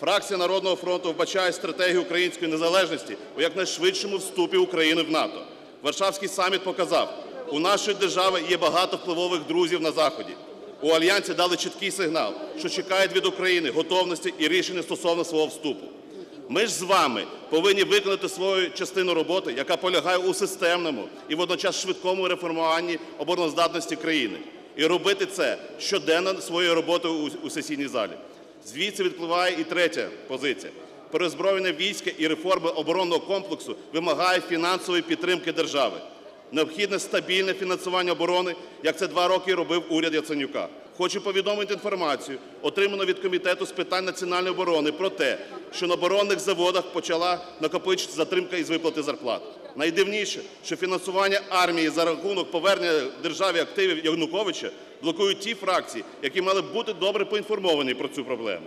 Фракція Народного фронту вбачає стратегію української незалежності у якнайшвидшому вступі України в НАТО. Варшавський саміт показав, у нашої держави є багато впливових друзів на Заході. У Альянсі дали чіткий сигнал, що чекають від України готовності і рішення стосовно свого вступу. Ми ж з вами повинні виконати свою частину роботи, яка полягає у системному і водночас швидкому реформуванні обороноздатності країни. І робити це щоденно своєю роботою у сесійній залі. Звідси відпливає і третя позиція. Перезброєння війська і реформи оборонного комплексу вимагає фінансової підтримки держави. Необхідне стабільне фінансування оборони, як це 2 роки робив уряд Яценюка. Хочу повідомити інформацію, отриману від Комітету з питань національної оборони, про те, що на оборонних заводах почала накопичитися затримка із виплати зарплат. Найдивніше, що фінансування армії за рахунок повернення державі активів Януковича блокують ті фракції, які мали б бути добре поінформовані про цю проблему.